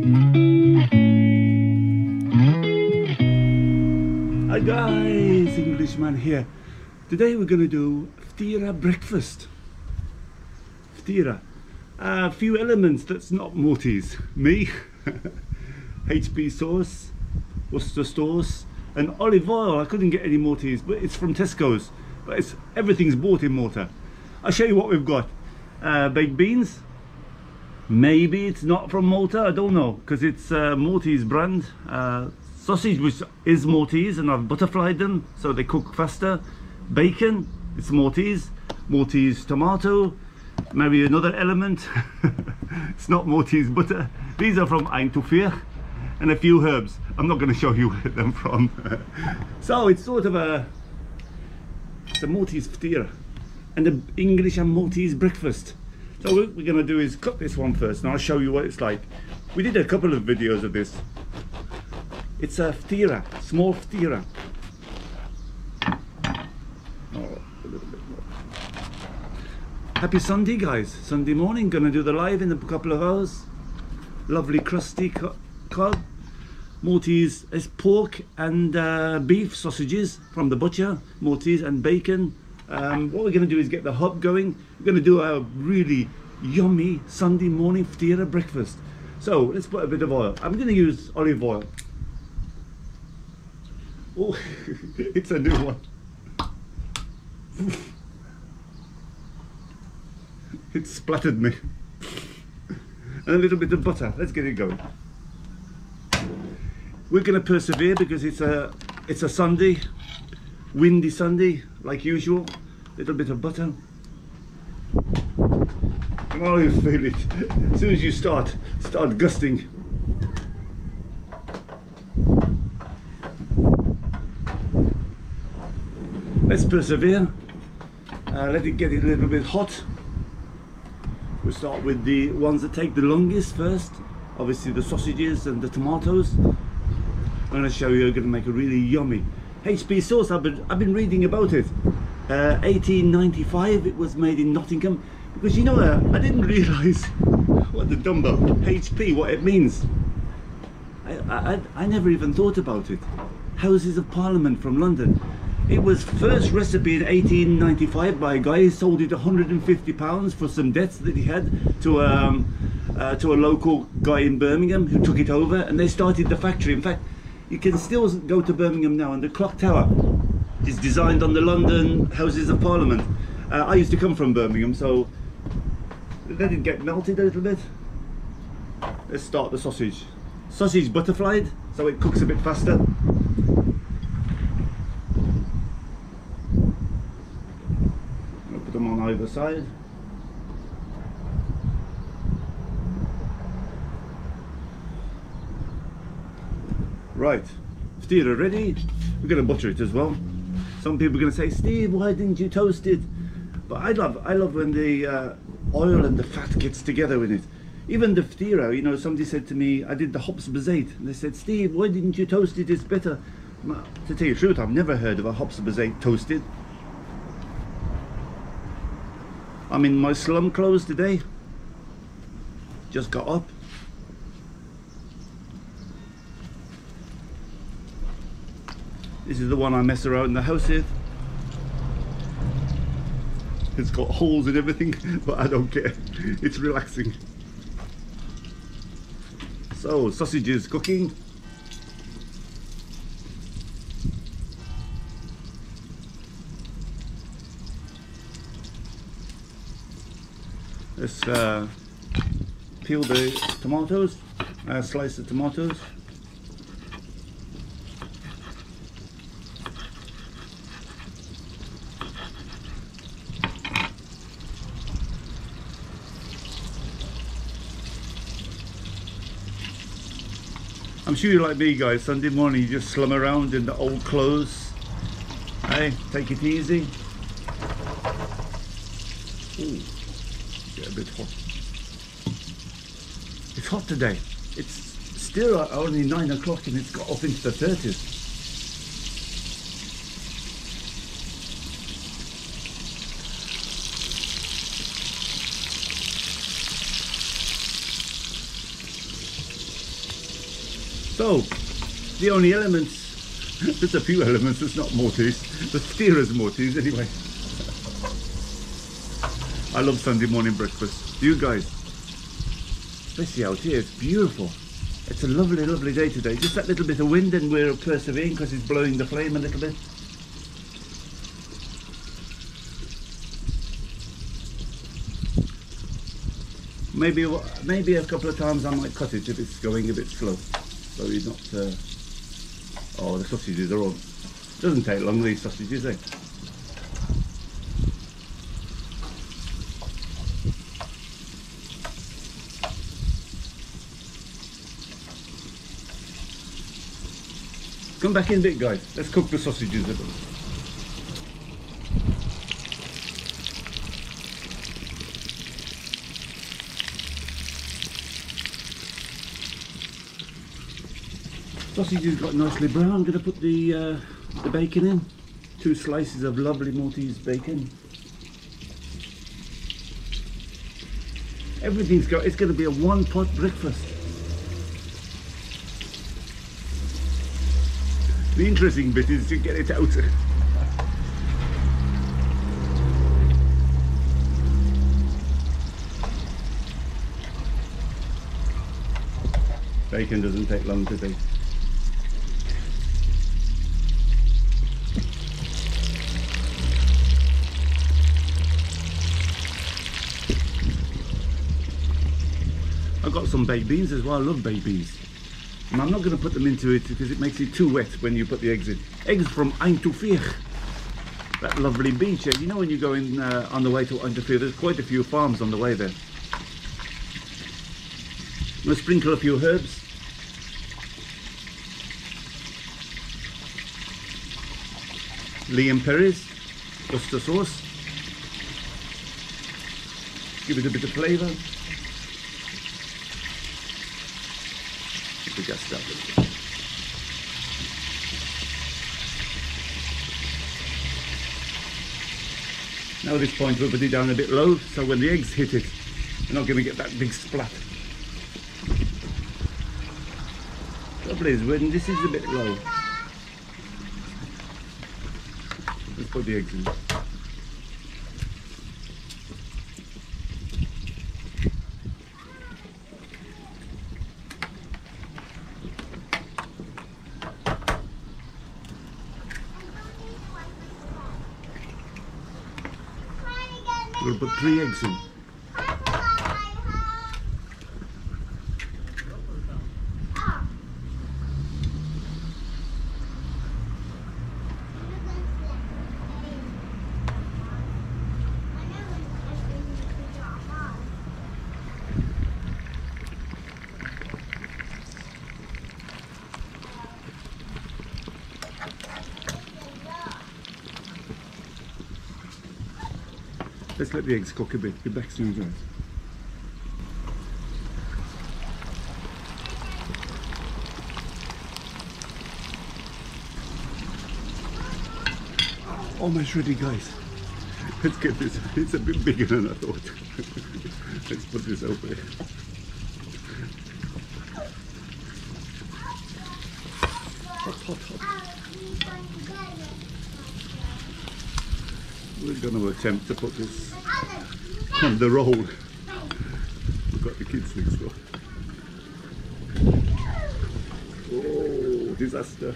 Hi guys, Englishman here. Today we're going to do Ftira breakfast. Ftira. A few elements that's not Maltese. Me, HP sauce, Worcester sauce, and olive oil. I couldn't get any Maltese, but it's from Tesco's. But everything's bought in Malta. I'll show you what we've got. Baked beans. Maybe it's not from Malta, I don't know, because it's a Maltese brand. Sausage, which is Maltese, and I've butterflied them so they cook faster. Bacon, it's Maltese. Maltese tomato, maybe another element. It's not Maltese butter. These are from Għajn Tuffieħa, and a few herbs. I'm not going to show you where they're from. So it's sort of it's a Maltese ftira, and an English and Maltese breakfast. So what we're going to do is cook this one first, and I'll show you what it's like. We did a couple of videos of this. It's a ftira, small ftira. Oh, a little bit more. Happy Sunday, guys. Sunday morning, gonna do the live in a couple of hours. Lovely crusty cod, Maltese, it's pork and beef sausages from the butcher, Maltese, and bacon. What we're gonna do is get the hob going. We're gonna do a really yummy Sunday morning ftira breakfast. So let's put a bit of oil. I'm gonna use olive oil. Oh, it's a new one. It splattered me. And a little bit of butter. Let's get it going. We're going to persevere because it's a Sunday, windy Sunday, like usual. A little bit of butter. Oh, you feel it. As soon as you start gusting. Let's persevere, let it get a little bit hot. We'll start with the ones that take the longest first, obviously the sausages and the tomatoes. I'm going to show you, I'm going to make a really yummy HP sauce. I've been reading about it. 1895, it was made in Nottingham, because you know, I didn't realise what the dumbbell, HP, what it means. I never even thought about it. Houses of Parliament from London. It was first recipe in 1895 by a guy who sold it £150 for some debts that he had to a local guy in Birmingham, who took it over, and they started the factory. In fact, you can still go to Birmingham now, and the clock tower is designed on the London Houses of Parliament. I used to come from Birmingham, so let it get melted a little bit. Let's start the sausage. Sausage butterflied, so it cooks a bit faster. On either side. Right, ftira ready. We're going to butcher it as well. Some people are going to say, Steve, why didn't you toast it? But I love when the oil and the fat gets together in it. Even the ftira, you know, somebody said to me, I did the ħobż biż-żejt, and they said, Steve, why didn't you toast it? It's better. To tell you the truth, I've never heard of a ħobż biż-żejt toasted. I'm in my slum clothes today, just got up. This is the one I mess around in the house with. It's got holes and everything, but I don't care, it's relaxing. So, sausage is cooking. Let's peel the tomatoes, slice the tomatoes. I'm sure you're like me, guys. Sunday morning you just slum around in the old clothes. Hey, take it easy. Ooh. A bit hot. It's hot today. It's still only 9 o'clock and it's got up into the 30s. So the only elements, there's a few elements that's not Maltese, but Ftira's Maltese anyway. I love Sunday morning breakfast. You guys, especially out here, it's beautiful. It's a lovely, lovely day today. Just that little bit of wind and we're persevering because it's blowing the flame a little bit. Maybe a couple of times I might cut it if it's going a bit slow. So you're not... oh, the sausages are on. Doesn't take long, these sausages, eh? Come back in a bit, guys. Let's cook the sausages a bit. Sausages got nicely brown. I'm going to put the bacon in. 2 slices of lovely Maltese bacon. Everything's got. It's going to be a one-pot breakfast. The interesting bit is to get it out. Bacon doesn't take long to do. I've got some baked beans as well. I love baked beans. And I'm not going to put them into it because it makes it too wet when you put the eggs in. Eggs from Għajn Tuffieħa, that lovely beach here. You know, when you go in on the way to Għajn Tuffieħa, there's quite a few farms on the way there. I'm going to sprinkle a few herbs. Liam Perry's Worcestershire sauce. Give it a bit of flavour. We just started. Now at this point we'll put it down a bit low, so when the eggs hit it, we're not going to get that big splat. Trouble is when this is a bit low. Let's put the eggs in. We'll put 3 eggs in. Let's let the eggs cook a bit. Be back soon, guys. Almost ready, guys. Let's get this. It's a bit bigger than I thought. Let's put this over here. Hot, hot, hot. We're going to attempt to put this on the roll. We've got the kids next door. Oh, disaster.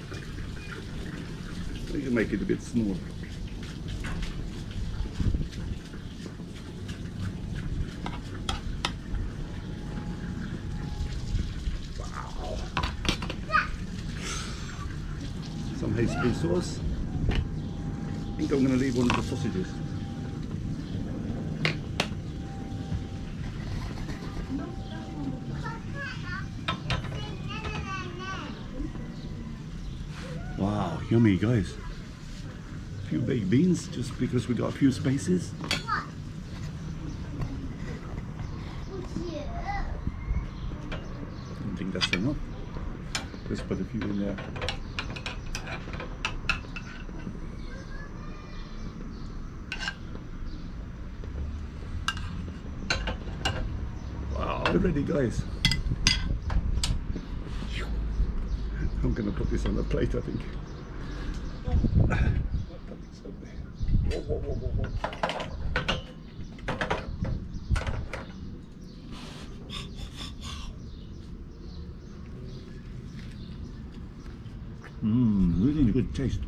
We can make it a bit smaller. Wow. Some HP sauce. I think I'm going to leave one of the sausages. Wow, yummy, guys. A few baked beans just because we got a few spaces. I don't think that's enough. Let's put a few in there. Ready, guys. I'm going to put this on the plate, I think. Whoa, whoa, whoa, whoa. Really good taste.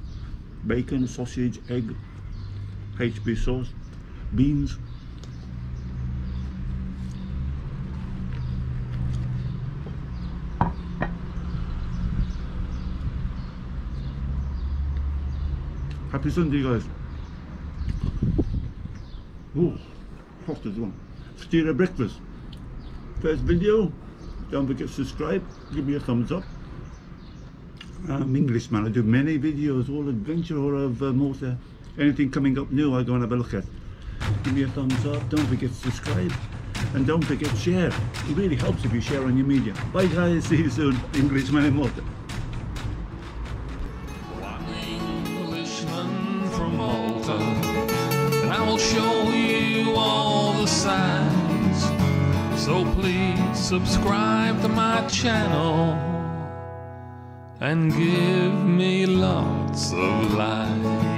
Bacon, sausage, egg, HP sauce, beans. Happy Sunday, guys. Oh, hot as well. Ftira breakfast. First video. Don't forget to subscribe. Give me a thumbs up. I'm Englishman. I do many videos, all adventure, all of Malta. Anything coming up new, I go and have a look at. Give me a thumbs up. Don't forget to subscribe. And don't forget to share. It really helps if you share on your media. Bye, guys. See you soon. Englishman in Malta. Show you all the signs, so please subscribe to my channel and give me lots of likes.